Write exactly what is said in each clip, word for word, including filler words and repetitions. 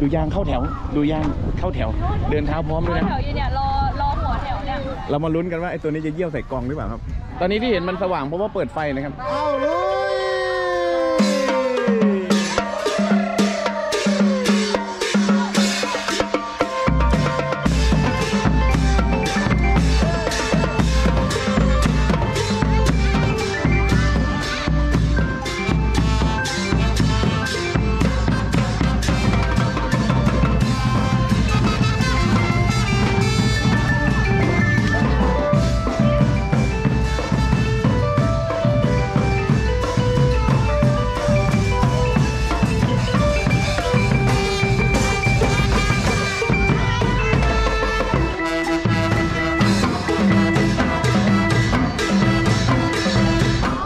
ดูยางเข้าแถวดูยางเข้าแถวเดินเท้าพร้อมด้วยนะเข้าแถวอยู่เนี่ยรอรอหัวแถวเนี่ยเรามาลุ้นกันว่าไอ้ตัวนี้จะเยี่ยวใส่กองหรือเปล่าครับตอนนี้ที่เห็นมันสว่างเพราะว่าเปิดไฟนะครับเอาลุ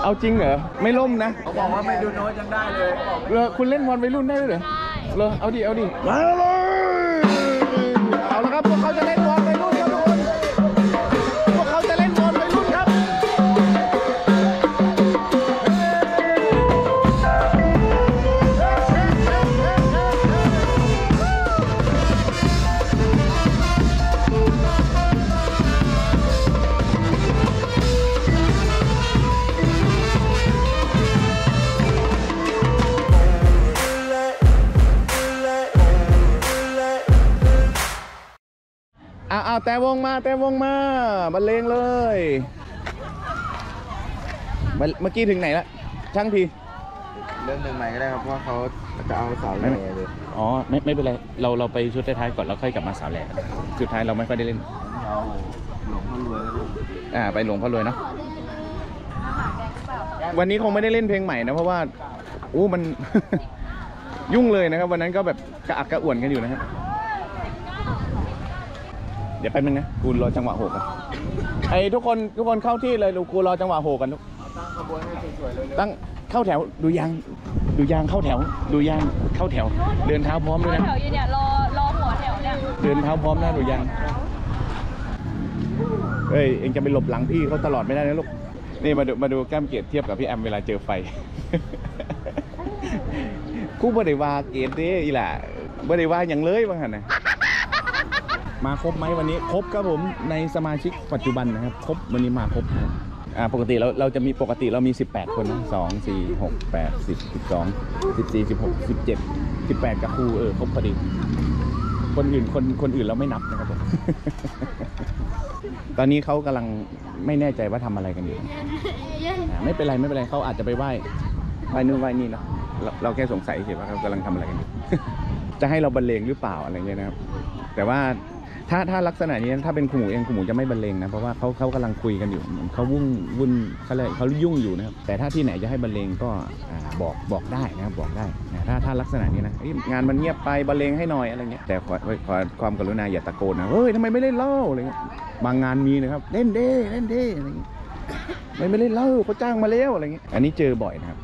เอาจริงเหรอไม่ล่มนะเขาบอกว่าไม่ดูโน้ตยังได้เลยเหรอคุณเล่นบอลวัยรุ่นได้ด้วยเหรอเหรอเอาดิเอาดิมาเลยเอาละครับพวกเขาจะเล่นบอลวัยรุ่นครับทุกคนพวกเขาจะเล่นบอลวัยรุ่นครับเอาแต่วงมาแต่วงมาบรรเลงเลยเมื่อกี้ถึงไหนละช่างพีเรื่องหนึ่งใหม่ก็ได้ครับเพราะเขาจะเอาสาวแหล่เลยอ๋อไม่ไม่เป็นไรเราเราไปชุดท้ายก่อนแล้วค่อยกลับมาสาวแหล่สุดท้ายเราไม่ค่อยได้เล่นเอาหลวงพ่อรวยอ่าไปหลวงพ่อรวยเนาะวันนี้คงไม่ได้เล่นเพลงใหม่นะเพราะว่าโอ้มัน ยุ่งเลยนะครับวันนั้นก็แบบกระอักกระอ่วนกันอยู่นะครับเดี๋ยวแป๊บนึงนะกูรอจังหวะโหกันไอ้ทุกคนทุกคนเข้าที่เลยดูกูรอจังหวะโหกันทุกตั้งขบวนให้สวยๆเลยตั้งเข้าแถวดูยางดูยางเข้าแถวดูยางเข้าแถวเดินเท้าพร้อมด้วยนะเข้าแถวอยู่เนี่ยรอรอหัวแถวเนี่ยเดินเท้าพร้อมหน้าดูยางเฮ้ยเอ็งจะไปหลบหลังพี่เขาตลอดไม่ได้นะลูกนี่มาดูมาดูแก้มเกศเทียบกับพี่แอมเวลาเจอไฟกูบ่ได้ว่าเกศเด้อีหล่ะบ่ได้ว่าอย่างเลยบางหันนะมาครบไหมวันนี้ครบครับผมในสมาชิกปัจจุบันนะครับครบวันนี้มาครบอ่าปกติเราเราจะมีปกติเรามีสิบแปดคนนะสอง สี่ หก แปด สิบ สิบสอง สิบสี่ สิบหก สิบเจ็ด สิบแปดกับครูเออครบพอดีคนอื่นคนคนอื่นเราไม่นับนะครับผมตอนนี้เขากำลังไม่แน่ใจว่าทำอะไรกันอยู่ไม่เป็นไรไม่เป็นไรเขาอาจจะไปไหว้ไหว้นู่นไหว้นี่เนาะเราแค่สงสัยเฉยว่าเขากำลังทำอะไรกันจะให้เราบรรเลงหรือเปล่าอะไรเงี้ยนะครับแต่ว่าถ้าถ้าลักษณะนี้ถ้าเป็นคุณหมูเองคุณหมูจะไม่บรรเลงนะเพราะว่าเขาเขากำลังคุยกันอยู่เขาวุ่นวุ่นเขาเลยเขายุ่งอยู่นะครับแต่ถ้าที่ไหนจะให้บรรเลงก็บอกบอกได้นะครับบอกได้นะถ้าถ้าลักษณะนี้นะงานมันเงียบไปบรรเลงให้หน่อยอะไรเงี้ยแต่ขอขอความกรุณาอย่าตะโกนนะเฮ้ยทำไมไม่เล่นเล่าอะไรเงี้ยบางงานมีนะครับเล่นเด้เล่นเด้อะไรเงี้ยไม่ไม่เล่นเล่าเขาจ้างมาแล้วอะไรเงี้ยอันนี้เจอบ่อยนะครับ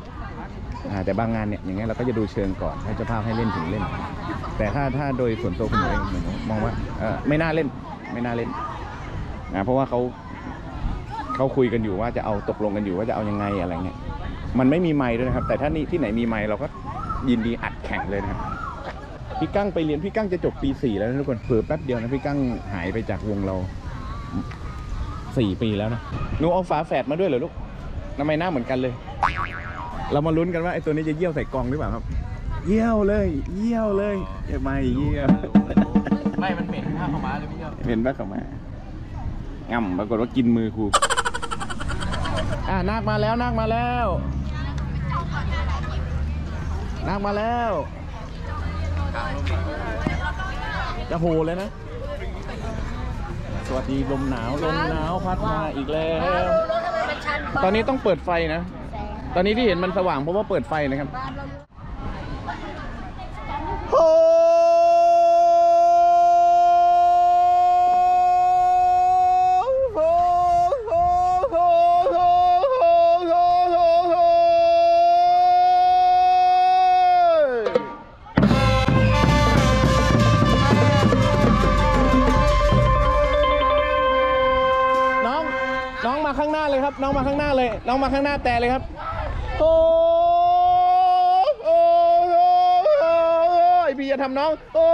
แต่บางงานเนี่ยอย่างเงี้ยเราก็จะดูเชิงก่อนให้เจ้าภาพให้เล่นถึงเล่นแต่ถ้าถ้าโดยส่วนตัวคุณเองมองว่าไม่น่าเล่นไม่น่าเล่นนะเพราะว่าเขาเขาคุยกันอยู่ว่าจะเอาตกลงกันอยู่ว่าจะเอายังไงอะไรเงี้ยมันไม่มีไมค์ด้วยนะครับแต่ถ้านี่ที่ไหนมีไมค์เราก็ยินดีอัดแข่งเลยนะครับพี่กั้งไปเรียนพี่กั้งจะจบปีสี่แล้วนะทุกคนเผื่อแป๊บเดียวนะพี่กั้งหายไปจากวงเราสี่ปีแล้วนะหนูเอาฝาแฝดมาด้วยเหรอลูกทำไมหน้าเหมือนกันเลยเรามาลุ้นกันว่าไอ้ตัวนี้จะเยี่ยวใส่กองหรือเปล่าครับเยี่ยวเลยเยี่ยวเลยไม่เยี่ยวไม่มันเหม็นผ้าขาวม้าเลยพี่เจ้าเหม็นผ้าขาวม้าง่ำปรากฏว่ากินมือครูอ่ะนักมาแล้วนักมาแล้วนักมาแล้วจะโหเลยนะสวัสดีลมหนาวลมหนาวพัดมาอีกแล้วตอนนี้ต้องเปิดไฟนะตอนนี้ที่เห็นมันสว่างเพราะว่าเปิดไฟนะครับโอ้โหโหโหโหโหโหโหน้องน้องมาข้างหน้าเลยครับน้องมาข้างหน้าเลยน้องมาข้างหน้าแต่เลยครับโอ้โหโอ้โหพี่ อย่าทำน้องโอ้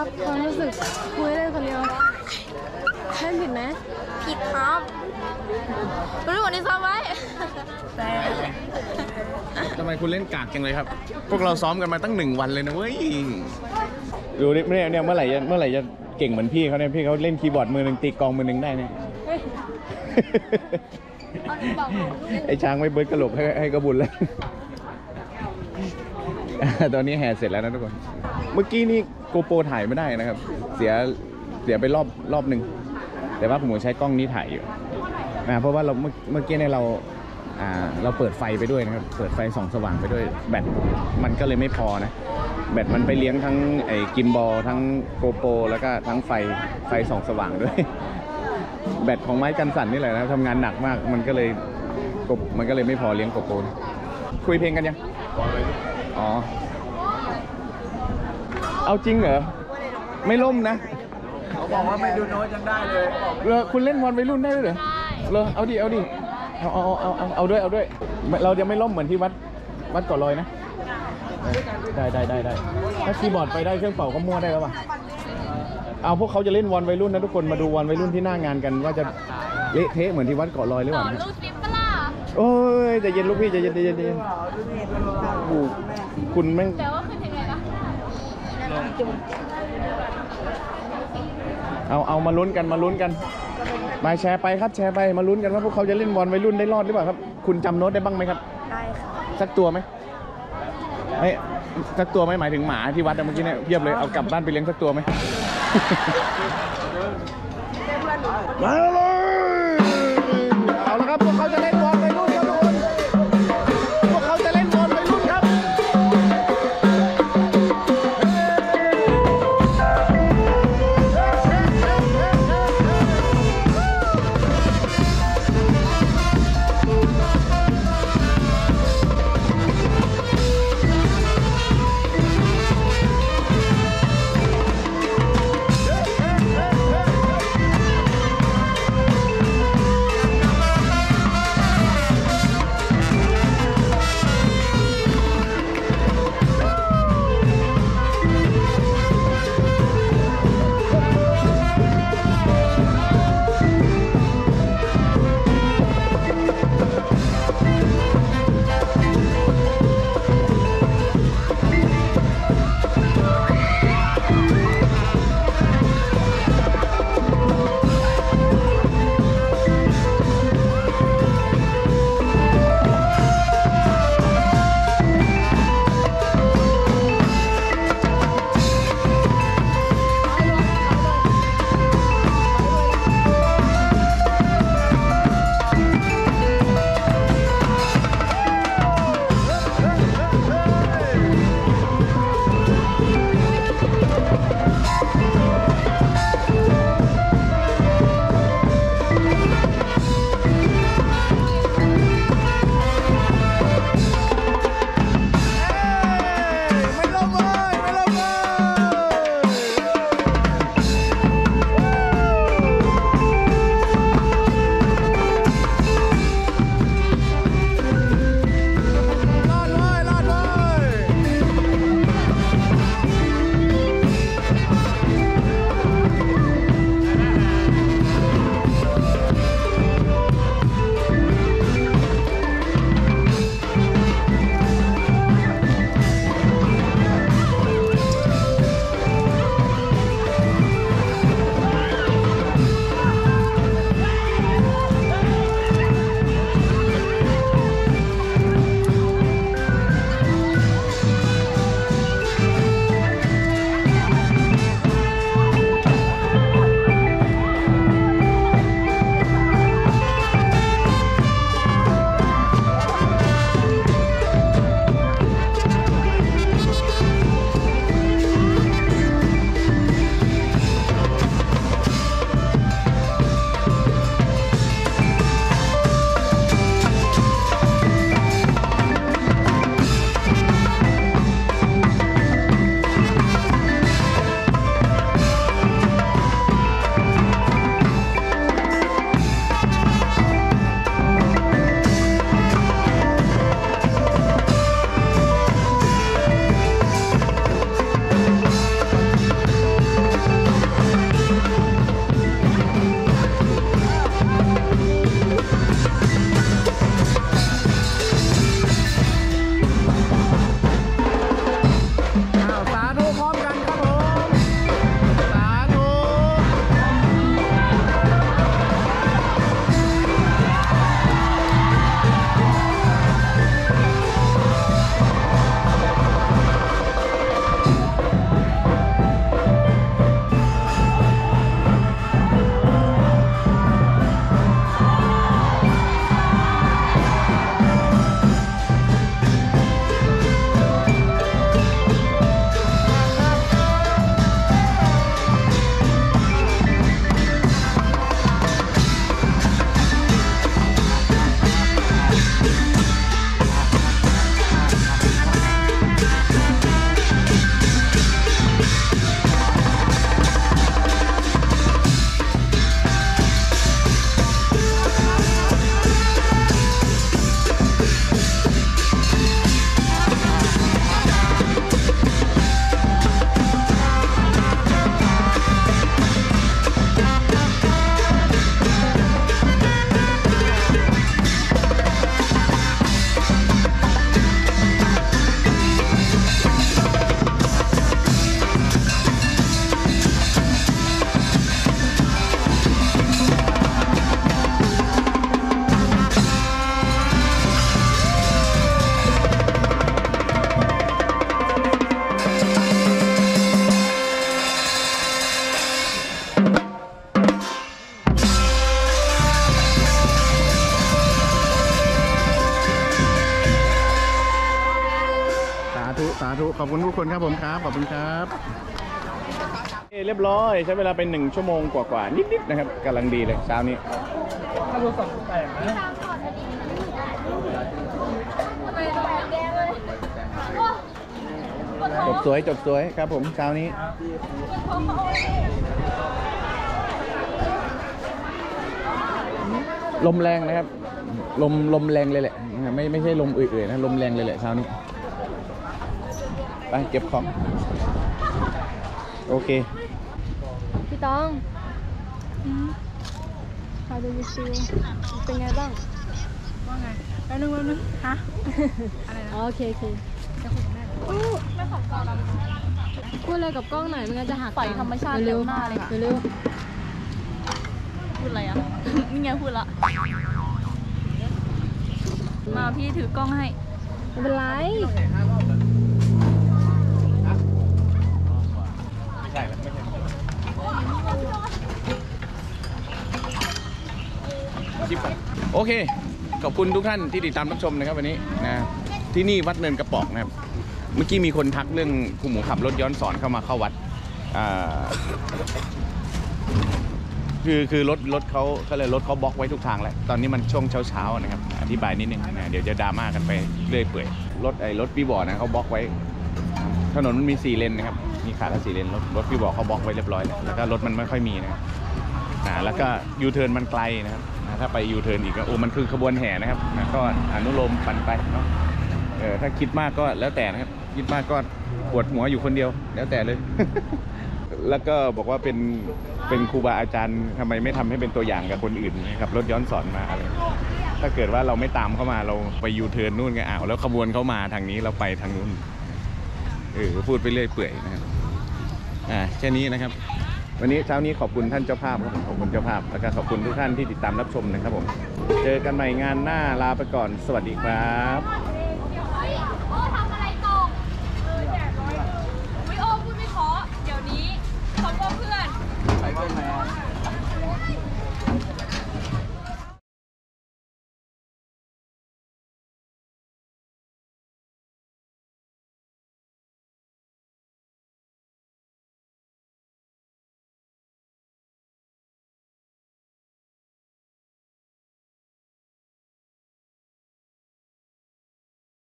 ครับความรู้สึกคุยได้คนเดียวให้ผิดไหมผิดครับรู้วันนี้ซ้อมไว้แต่ทำไมคุณเล่นกากจังเลยครับพวกเราซ้อมกันมาตั้งหนึ่งวันเลยนะเว้ยดูดิเนี่ยเนี่ยเมื่อไหร่จะเมื่อไหร่จะเก่งเหมือนพี่เขาเนี่ยพี่เขาเล่นคีย์บอร์ดมือหนึ่งตีกองมือหนึ่งได้เนี่ยไอ้ช้างไม่เบิร์ดกระโหลกให้ให้กระบุนเลยตอนนี้แห่เสร็จแล้วนะทุกคนเมื่อกี้นี่โกโปรถ่ายไม่ได้นะครับเสียเสียไปรอบรอบหนึ่งแต่ว่าผมใช้กล้องนี้ถ่ายอยู่นะเพราะว่าเราเมื่อเมื่อกี้เนี่ยเราอ่าเราเปิดไฟไปด้วยนะครับเปิดไฟส่องสว่างไปด้วยแบตมันก็เลยไม่พอนะแบตมันไปเลี้ยงทั้งไอ้กิมบอลทั้งโกโปรแล้วก็ทั้งไฟไฟส่องสว่างด้วยแบตของไม้กันสั่นนี่แหละนะทำงานหนักมากมันก็เลยกบมันก็เลยไม่พอเลี้ยงกบโกนคุยเพลงกันยังอ๋อเอาจริงเหรอไม่ล่มนะเขาบอกว่าไม่ดูโน้ตยังได้เลยเหรอคุณเล่นบอลวัยรุ่นได้ด้วยเหรอเหรอเอาดิเอาดิเอาเอาเอาเอาเอาด้วยเอาด้วยเราจะไม่ล่มเหมือนที่วัดวัดเกาะลอยนะได้ได้ได้ได้ถ้าคีย์บอร์ดไปได้เครื่องเป่าก็มั่วได้แล้วป่ะเอาพวกเขาจะเล่นวอนวัยรุ่นนะทุกคนมาดูวอนวัยรุ่นที่หน้างานกันว่าจะเละเทะเหมือนที่วัดเกาะลอยหรือเปล่าลูกฟิปเปล่าโอ้ยใจเย็นลูกพี่ใจเย็นใจเย็นใจเย็นคุณแม่งแต่ว่าขึ้นยังไงล่ะเอาเอามาลุ้นกันมาลุ้นกันมาแชร์ไปครับแชร์ไปมาลุ้นกันว่าพวกเขาจะเล่นวอนวัยรุ่นได้รอดหรือเปล่าครับคุณจำโน้ตได้บ้างไหมครับได้ค่ะสักตัวไหมไอ้สักตัวไหมหมายถึงหมาที่วัดเมื่อกี้เนี่ยเพียบเลยเอากลับบ้านไปเลี้ยงสักตัวไหมมาเลยเอาละครับพวกเขาจะเล่นบอลไปรุ่นครับทุกคนพวกเขาจะเล่นบอลไปรุ่นครับ ขอบคุณทุกคนครับผมครับขอบคุณครับเรียบร้อยใช้เวลาไปหนึ่งชั่วโมงกว่าๆนิดๆนะครับกำลังดีเลยเช้านี้ถ้ารู้สึกแปลกนะจบสวยจบสวยครับผมเช้านี้ลมแรงนะครับลมลมแรงเลยแหละไม่ไม่ใช่ลมเอื่อยๆนะลมแรงเลยแหละเช้านี้ไปเก็บของโอเคพี่ตองพาดูวิวชิลเป็นไงบ้างว่าไงแล้วนึงแล้วนึงฮะอะไรนะโอเคโอเคจะคุยกับแม่แม่ขอบกล้องพูดอะไรกับกล้องหน่อยไม่งั้นจะหักปล่อยธรรมชาติเร็วมากเลยค่ะเร็วพูดอะไรอ่ะนี่ไงพูดละมาพี่ถือกล้องให้ไม่เป็นไรโอเคขอบคุณทุกท่านที่ติดตามรับชมนะครับวันนี้นะที่นี่วัดเนินกระปอกนะครับเมื่อกี้มีคนทักเรื่องครูหมูขับรถย้อนสอนเข้ามาเข้าวัดคือคือรถรถเขาก็เลยรถเขาบล็อกไว้ทุกทางแล้วตอนนี้มันช่วงเช้าเช้านะครับอธิบายนิดนึงนะเดี๋ยวจะดราม่ากันไปเรื่อยเปื่อยรถไอ้รถพี่บ่อนะเขาบล็อกไว้ถนนมันมีสี่เลนนะครับมีขาละสี่เลนรถรถพี่บ่อเขาบล็อกไว้เรียบร้อยแล้วก็รถมันไม่ค่อยมีนะครับแล้วก็ยูเทิร์นมันไกลนะครับถ้าไปยูเทิร์นอีกก็โอ้มันคือขบวนแห่นะครับก็อนุโลมปั่นไปเนาะถ้าคิดมากก็แล้วแต่นะครับคิดมากก็ปวดหัวอยู่คนเดียวแล้วแต่เลย แล้วก็บอกว่าเป็นเป็นครูบาอาจารย์ทำไมไม่ทำให้เป็นตัวอย่างกับคนอื่นนะครับรถย้อนสอนมาอะไรถ้าเกิดว่าเราไม่ตามเข้ามาเราไปยูเทิร์นนู่นก็อ้าวแล้วขบวนเข้ามาทางนี้เราไปทางนู้นเออพูดไปเรื่อยเปื่อยนะครับอ่าแค่นี้นะครับวันนี้เช้านี้ขอบคุณท่านเจ้าภาพครับขอบคุณเจ้าภาพแล้วก็ขอบคุณทุกท่านที่ติดตามรับชมนะครับผมเจอกันใหม่งานหน้าลาไปก่อนสวัสดีครับ